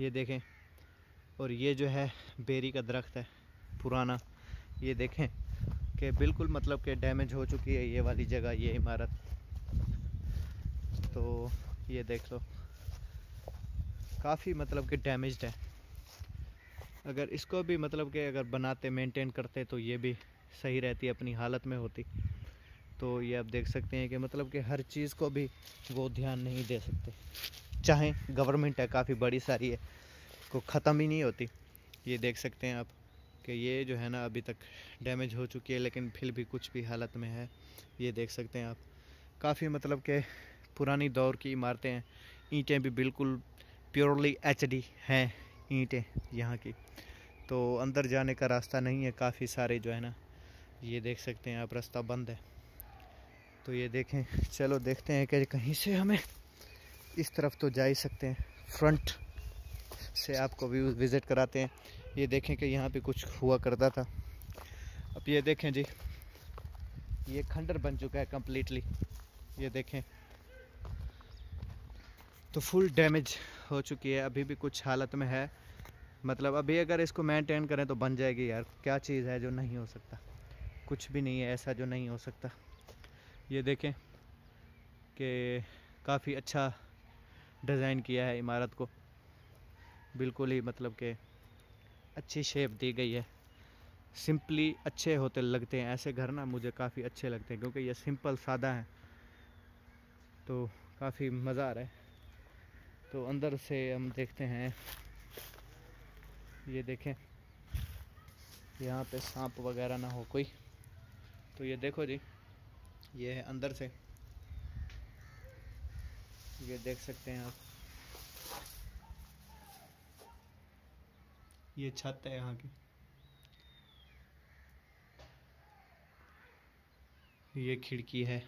ये देखें। और ये जो है बेरी का दरख्त है पुराना, ये देखें कि बिल्कुल मतलब कि डैमेज हो चुकी है ये वाली जगह, ये इमारत। तो ये देख लो काफ़ी मतलब कि डैमेज्ड है। अगर इसको भी मतलब कि अगर बनाते मेंटेन करते तो ये भी सही रहती, अपनी हालत में होती। तो ये आप देख सकते हैं कि मतलब कि हर चीज़ को भी वो ध्यान नहीं दे सकते, चाहे गवर्नमेंट है काफ़ी बड़ी सारी है, को ख़त्म ही नहीं होती। ये देख सकते हैं आप कि ये जो है ना अभी तक डैमेज हो चुकी है, लेकिन फिर भी कुछ भी हालत में है। ये देख सकते हैं आप काफ़ी मतलब कि पुरानी दौर की इमारतें हैं। ईंटें भी बिल्कुल प्योरली HD हैं ईंटें यहाँ की। तो अंदर जाने का रास्ता नहीं है काफ़ी सारे जो है ना, ये देख सकते हैं आप रास्ता बंद है। तो ये देखें, चलो देखते हैं कि कहीं से हमें इस तरफ तो जा ही सकते हैं, फ्रंट से आपको व्यू विज़िट कराते हैं। ये देखें कि यहाँ पे कुछ हुआ करता था। अब ये देखें जी, ये खंडर बन चुका है कम्प्लीटली, ये देखें। तो फुल डैमेज हो चुकी है, अभी भी कुछ हालत में है। मतलब अभी अगर इसको मेंटेन करें तो बन जाएगी यार, क्या चीज़ है जो नहीं हो सकता, कुछ भी नहीं है ऐसा जो नहीं हो सकता। ये देखें कि काफ़ी अच्छा डिज़ाइन किया है इमारत को, बिल्कुल ही मतलब कि अच्छी शेप दी गई है। सिंपली अच्छे होते लगते हैं ऐसे घर ना, मुझे काफ़ी अच्छे लगते हैं क्योंकि ये सिंपल सादा है, तो काफ़ी मज़ा आ रहा है। तो अंदर से हम देखते हैं, ये देखें यहाँ पे सांप वगैरह ना हो कोई। तो ये देखो जी, ये है अंदर से, ये देख सकते हैं आप। ये छत है यहाँ की, ये खिड़की है,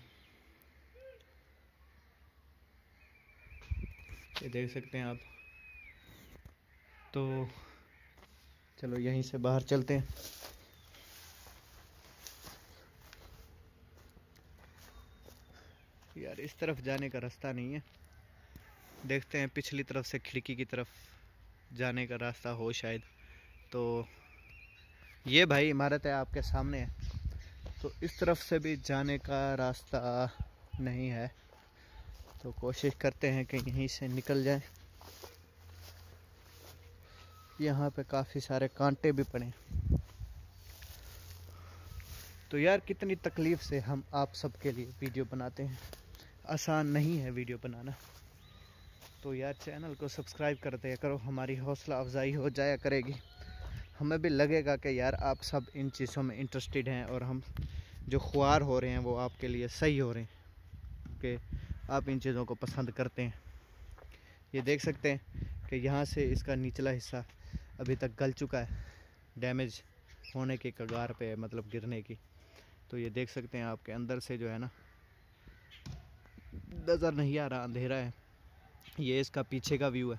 ये देख सकते हैं आप। तो चलो यहीं से बाहर चलते हैं। यार इस तरफ जाने का रास्ता नहीं है, देखते हैं पिछली तरफ से खिड़की की तरफ जाने का रास्ता हो शायद। तो ये भाई इमारत है आपके सामने है, तो इस तरफ से भी जाने का रास्ता नहीं है। तो कोशिश करते हैं कि यहीं से निकल जाए। यहाँ पे काफ़ी सारे कांटे भी पड़े। तो यार कितनी तकलीफ़ से हम आप सब के लिए वीडियो बनाते हैं, आसान नहीं है वीडियो बनाना। तो यार चैनल को सब्सक्राइब कर दिया करो, हमारी हौसला अफजाई हो जाया करेगी, हमें भी लगेगा कि यार आप सब इन चीज़ों में इंटरेस्टेड हैं और हम जो ख्वार हो रहे हैं वो आपके लिए सही हो रहे हैं, कि आप इन चीज़ों को पसंद करते हैं। ये देख सकते हैं कि यहाँ से इसका निचला हिस्सा अभी तक गल चुका है, डैमेज होने के कगार पे मतलब गिरने की। तो ये देख सकते हैं आपके अंदर से जो है ना नज़र नहीं आ रहा, अंधेरा है। ये इसका पीछे का व्यू है,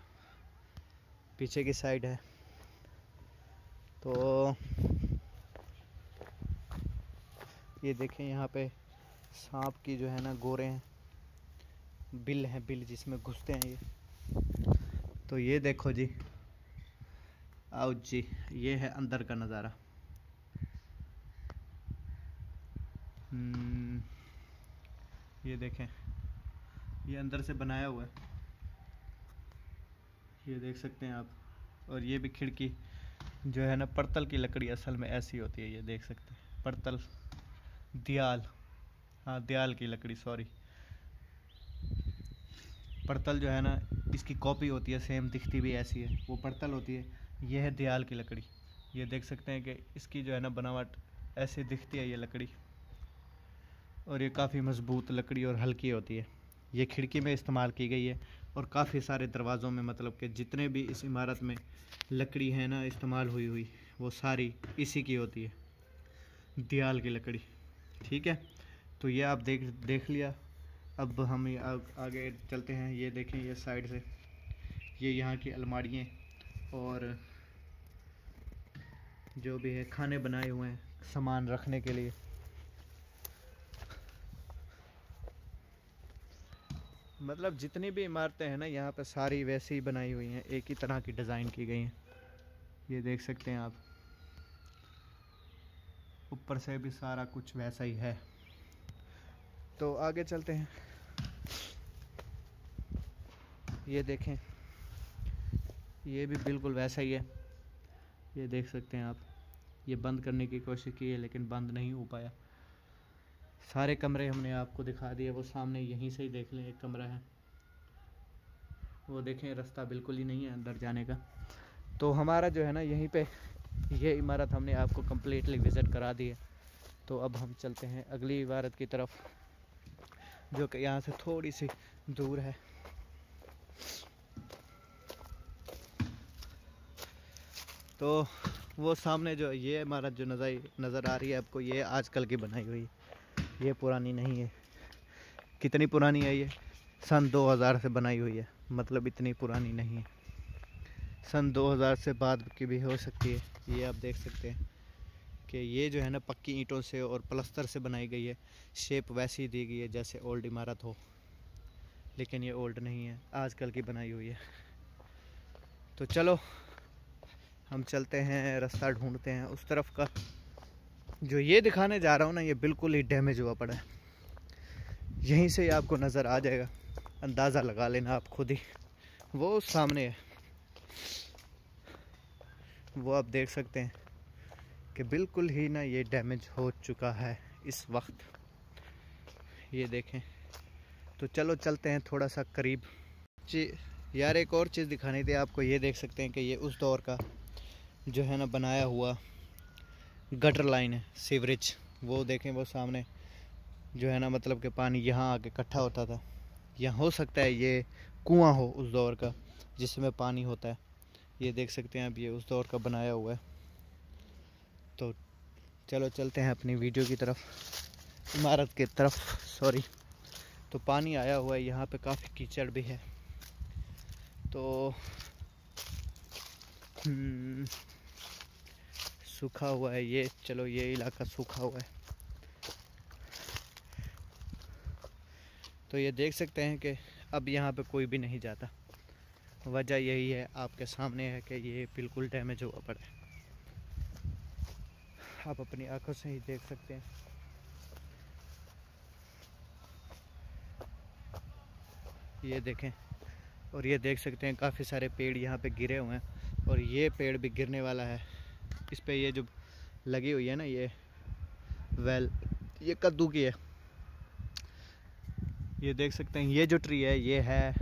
पीछे की साइड है। तो ये देखें यहाँ पे सांप की जो है ना गोरे हैं, बिल हैं, बिल जिसमें घुसते हैं ये। तो ये देखो जी, आओ जी, ये है अंदर का नज़ारा। ये देखें, ये अंदर से बनाया हुआ है, ये देख सकते हैं आप। और ये भी खिड़की जो है ना पड़तल की लकड़ी असल में ऐसी होती है, ये देख सकते हैं पड़तल दयाल, हाँ दयाल की लकड़ी, सॉरी पड़तल जो है ना इसकी कॉपी होती है, सेम दिखती भी ऐसी है, वो पड़तल होती है। यह है दयाल की लकड़ी, ये देख सकते हैं कि इसकी जो है ना बनावट ऐसी दिखती है ये लकड़ी, और ये काफ़ी मजबूत लकड़ी और हल्की होती है। ये खिड़की में इस्तेमाल की गई है, और काफ़ी सारे दरवाज़ों में मतलब कि जितने भी इस इमारत में लकड़ी है ना इस्तेमाल हुई वो सारी इसी की होती है, दयाल की लकड़ी, ठीक है। तो ये आप देख लिया। अब हम आगे चलते हैं। ये देखें ये साइड से, ये यहाँ की अलमारियाँ और जो भी है खाने बनाए हुए हैं सामान रखने के लिए। मतलब जितनी भी इमारतें हैं ना यहाँ पे सारी वैसी ही बनाई हुई हैं, एक ही तरह की डिज़ाइन की गई हैं। ये देख सकते हैं आप, ऊपर से भी सारा कुछ वैसा ही है। तो आगे चलते हैं। ये देखें, ये भी बिल्कुल वैसा ही है। ये देख सकते हैं आप, ये बंद करने की कोशिश की है लेकिन बंद नहीं हो पाया। सारे कमरे हमने आपको दिखा दिए, वो सामने यहीं से ही देख लें एक कमरा है, वो देखें रास्ता बिल्कुल ही नहीं है अंदर जाने का। तो हमारा जो है ना यहीं पे ये इमारत हमने आपको कम्प्लीटली विज़िट करा दी है। तो अब हम चलते हैं अगली इमारत की तरफ जो कि यहाँ से थोड़ी सी दूर है। तो वो सामने जो ये इमारत जो नज़र आ रही है आपको, ये आजकल की बनाई हुई, ये पुरानी नहीं है। कितनी पुरानी है ये? सन 2000 से बनाई हुई है, मतलब इतनी पुरानी नहीं है, सन 2000 से बाद की भी हो सकती है। ये आप देख सकते हैं कि ये जो है ना पक्की ईंटों से और प्लास्टर से बनाई गई है, शेप वैसी दी गई है जैसे ओल्ड इमारत हो, लेकिन ये ओल्ड नहीं है, आजकल की बनाई हुई है। तो चलो हम चलते हैं, रास्ता ढूंढते हैं उस तरफ का। जो ये दिखाने जा रहा हूँ ना, ये बिल्कुल ही डैमेज हुआ पड़ा है। यहीं से आपको नज़र आ जाएगा, अंदाज़ा लगा लेना आप खुद ही। वो सामने है, वो आप देख सकते हैं कि बिल्कुल ही ना ये डैमेज हो चुका है इस वक्त, ये देखें। तो चलो चलते हैं थोड़ा सा करीब। जी यार, एक और चीज़ दिखानी थी आपको। ये देख सकते हैं कि ये उस दौर का जो है ना बनाया हुआ गटर लाइन है, सीवरेज। वो देखें, वो सामने जो है ना, मतलब कि पानी यहाँ आके इकट्ठा होता था। यहाँ हो सकता है ये कुआं हो उस दौर का जिसमें पानी होता है। ये देख सकते हैं अब, ये उस दौर का बनाया हुआ है। तो चलो चलते हैं अपनी वीडियो की तरफ, इमारत की तरफ, सॉरी। तो पानी आया हुआ है, यहाँ पे काफ़ी कीचड़ भी है। तो सूखा हुआ है ये, चलो ये इलाका सूखा हुआ है। तो ये देख सकते हैं कि अब यहाँ पे कोई भी नहीं जाता। वजह यही है आपके सामने है कि ये बिल्कुल डैमेज हुआ पड़ा है, आप अपनी आंखों से ही देख सकते हैं। ये देखें, और ये देख सकते हैं काफ़ी सारे पेड़ यहाँ पे गिरे हुए हैं, और ये पेड़ भी गिरने वाला है। इस पे ये जो लगी हुई है ना, ये वेल, ये कद्दू की है। ये देख सकते हैं, ये जो ट्री है ये है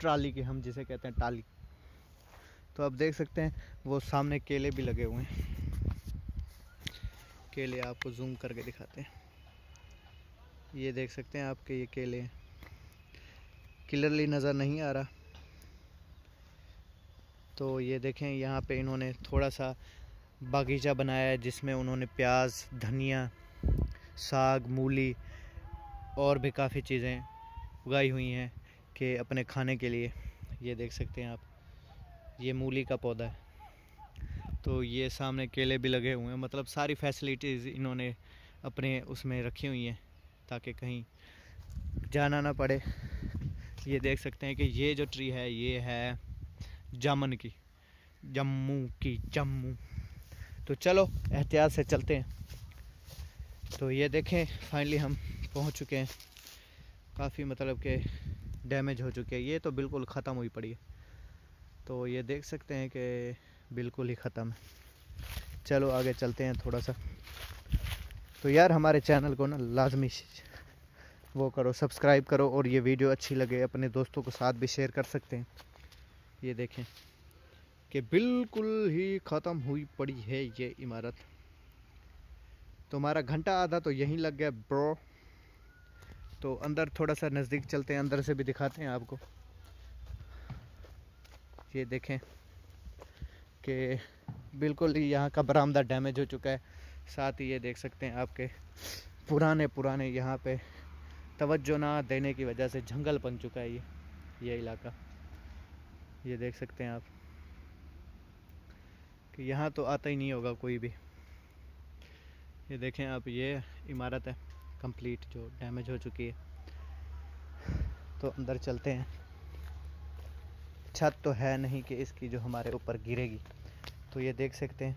ट्राली की, हम जिसे कहते हैं टाली। तो आप देख सकते हैं वो सामने केले भी लगे हुए हैं। केले आपको जूम करके दिखाते हैं। ये देख सकते हैं आपके ये केले हैं, क्लियरली नज़र नहीं आ रहा। तो ये देखें, यहाँ पे इन्होंने थोड़ा सा बागीचा बनाया है जिसमें उन्होंने प्याज, धनिया, साग, मूली और भी काफ़ी चीज़ें उगाई हुई हैं कि अपने खाने के लिए। ये देख सकते हैं आप, ये मूली का पौधा है। तो ये सामने केले भी लगे हुए हैं, मतलब सारी फैसिलिटीज़ इन्होंने अपने उसमें रखी हुई हैं ताकि कहीं जाना ना पड़े। ये देख सकते हैं कि ये जो ट्री है ये है जामुन की, जम्मू। तो चलो एहतियात से चलते हैं। तो ये देखें, फाइनली हम पहुंच चुके हैं। काफ़ी मतलब के डैमेज हो चुके हैं, ये तो बिल्कुल ख़त्म हुई पड़ी है। तो ये देख सकते हैं कि बिल्कुल ही ख़त्म है। चलो आगे चलते हैं थोड़ा सा। तो यार, हमारे चैनल को ना लाजमी वो करो, सब्सक्राइब करो, और ये वीडियो अच्छी लगे अपने दोस्तों के साथ भी शेयर कर सकते हैं। ये देखें कि बिल्कुल ही ख़त्म हुई पड़ी है ये इमारत। तो हमारा घंटा आधा तो यहीं लग गया ब्रो। तो अंदर थोड़ा सा नज़दीक चलते हैं, अंदर से भी दिखाते हैं आपको। ये देखें कि बिल्कुल ही यहाँ का बरामदा डैमेज हो चुका है। साथ ही ये देख सकते हैं आपके पुराने यहाँ पे तवज्जो ना देने की वजह से जंगल बन चुका है ये इलाका। ये देख सकते हैं आप कि यहाँ तो आता ही नहीं होगा कोई भी। ये देखें आप, ये इमारत है कंप्लीट जो डैमेज हो चुकी है। तो अंदर चलते हैं। छत तो है नहीं कि इसकी जो हमारे ऊपर गिरेगी। तो ये देख सकते हैं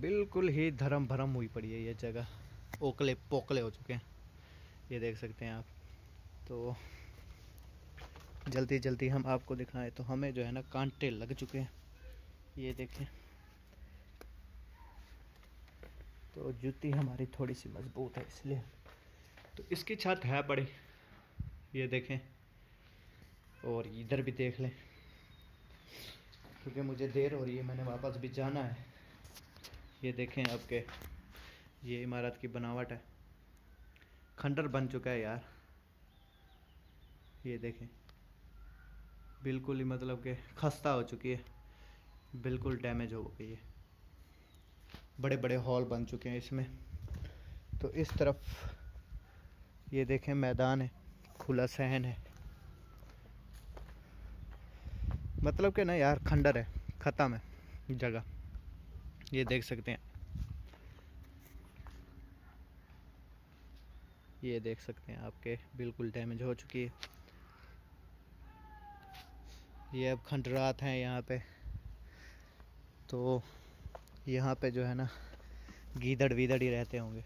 बिल्कुल ही धर्म भरम हुई पड़ी है ये जगह, ओकले पोकले हो चुके हैं, ये देख सकते हैं आप। तो जल्दी जल्दी हम आपको दिखाएं तो हमें जो है ना कांटे लग चुके हैं, ये देखें। तो जूती हमारी थोड़ी सी मजबूत है इसलिए। तो इसकी छत है बड़ी, ये देखें। और इधर भी देख लें क्योंकि मुझे देर हो रही है, मैंने वापस भी जाना है। ये देखें आपके ये इमारत की बनावट है, खंडर बन चुका है यार, ये देखें। बिल्कुल ही मतलब के खस्ता हो चुकी है, बिल्कुल डैमेज हो गई है। बड़े बड़े हॉल बन चुके हैं इसमें। तो इस तरफ ये देखें मैदान है, खुला सहन है, मतलब कि ना यार खंडर है, ख़त्म है जगह, ये देख सकते हैं, ये देख सकते हैं आपके बिल्कुल डैमेज हो चुकी है ये। अब खंडरात हैं यहाँ पे। तो यहाँ पे जो है ना गीदड़ वीदड़ ही रहते होंगे,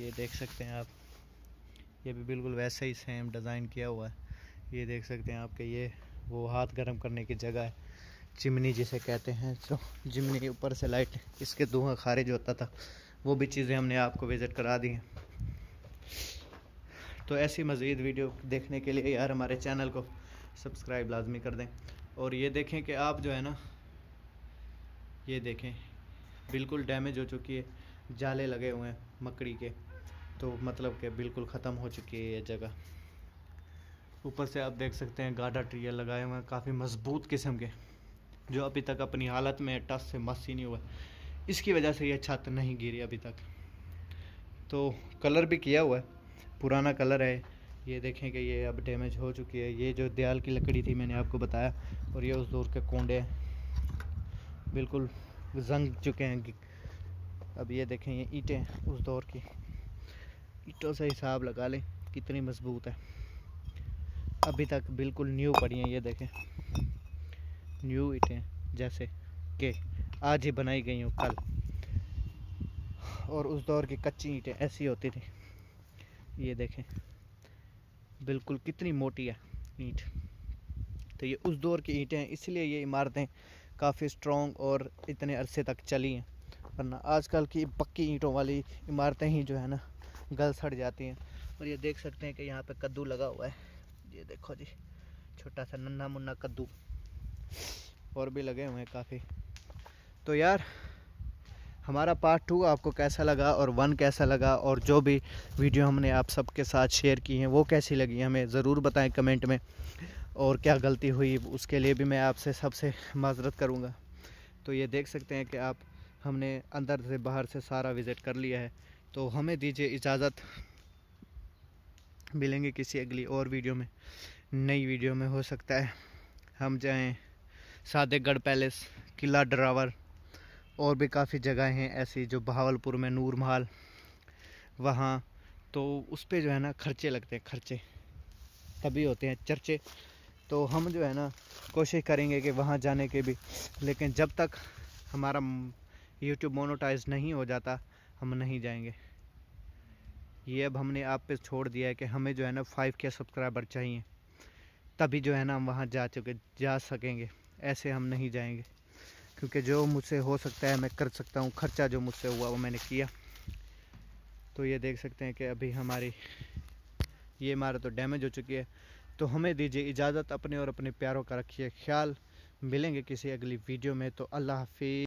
ये देख सकते हैं आप। ये भी बिल्कुल वैसे ही सेम डिज़ाइन किया हुआ है, ये देख सकते हैं आपके। ये वो हाथ गर्म करने की जगह है, चिमनी जिसे कहते हैं। तो चिमनी के ऊपर से लाइट इसके धुआं खारिज होता था, वो भी चीज़ें हमने आपको विज़िट करा दी हैं। तो ऐसी मज़ीद वीडियो देखने के लिए यार हमारे चैनल को सब्सक्राइब लाजमी कर दें। और ये देखें कि आप जो है ना, ये देखें बिल्कुल डैमेज हो चुकी है, जाले लगे हुए हैं मकड़ी के, तो मतलब कि बिल्कुल ख़त्म हो चुकी है ये जगह। ऊपर से आप देख सकते हैं गाढ़ा ट्रियल लगाए हुए हैं, काफ़ी मजबूत किस्म के, जो अभी तक अपनी हालत में टस से मस ही नहीं हुआ। इसकी वजह से ये छत नहीं गिरी अभी तक। तो कलर भी किया हुआ है, पुराना कलर है। ये देखें कि ये अब डैमेज हो चुकी है। ये जो दयाल की लकड़ी थी मैंने आपको बताया, और ये उस दौर के कोंडे हैं, बिल्कुल जंग चुके हैं। अब ये देखें ये ईंटें उस दौर की, ईंटों से हिसाब लगा लें कितनी मजबूत है। अभी तक बिल्कुल न्यू पड़ी हैं, ये देखें न्यू ईंटें, जैसे कि आज ही बनाई गई हों कल। और उस दौर की कच्ची ईंटें ऐसी होती थी, ये देखें बिल्कुल कितनी मोटी है ईंट। तो ये उस दौर की ईंटें हैं, इसलिए ये इमारतें काफ़ी स्ट्रॉन्ग और इतने अरसे तक चली हैं। वरना आजकल की पक्की ईंटों वाली इमारतें ही जो है ना गल सड़ जाती हैं। और ये देख सकते हैं कि यहाँ पे कद्दू लगा हुआ है, ये देखो जी, छोटा सा नन्हा मुन्ना कद्दू। और भी लगे हुए हैं काफ़ी। तो यार हमारा पार्ट 2 आपको कैसा लगा और 1 कैसा लगा, और जो भी वीडियो हमने आप सबके साथ शेयर की हैं वो कैसी लगी हमें ज़रूर बताएं कमेंट में। और क्या गलती हुई उसके लिए भी मैं आपसे सबसे माजरत करूँगा। तो ये देख सकते हैं कि आप हमने अंदर से बाहर से सारा विज़िट कर लिया है। तो हमें दीजिए इजाज़त, मिलेंगे किसी अगली और वीडियो में, नई वीडियो में। हो सकता है हम जाएँ सादेगढ़ पैलेस, किला डरावर, और भी काफ़ी जगहें हैं ऐसी जो बहावलपुर में नूर महल, वहाँ तो उस पे जो है ना खर्चे लगते हैं, खर्चे तभी होते हैं चर्चे। तो हम जो है ना कोशिश करेंगे कि वहाँ जाने के भी, लेकिन जब तक हमारा YouTube मोनेटाइज नहीं हो जाता हम नहीं जाएंगे। ये अब हमने आप पे छोड़ दिया है कि हमें जो है ना 5K सब्सक्राइबर चाहिए, तभी जो है ना हम वहाँ जा सकेंगे। ऐसे हम नहीं जाएँगे क्योंकि जो मुझसे हो सकता है मैं कर सकता हूँ, खर्चा जो मुझसे हुआ वो मैंने किया। तो ये देख सकते हैं कि अभी हमारी ये इमारत तो डैमेज हो चुकी है। तो हमें दीजिए इजाज़त, अपने और अपने प्यारों का रखिए ख्याल, मिलेंगे किसी अगली वीडियो में। तो अल्लाह हाफिज़।